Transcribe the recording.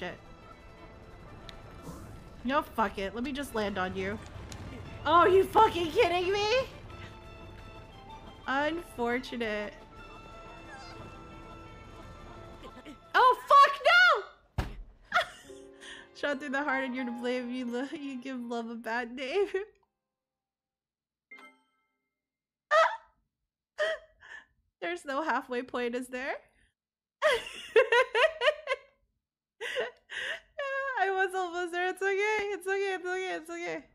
shit. No, fuck it. Let me just land on you. Oh, are you fucking kidding me? Unfortunate. Oh, fuck, no! Shot through the heart and you're to blame. You give love a bad name. There's no halfway point, is there? I was almost there. It's okay. It's okay. It's okay. It's okay.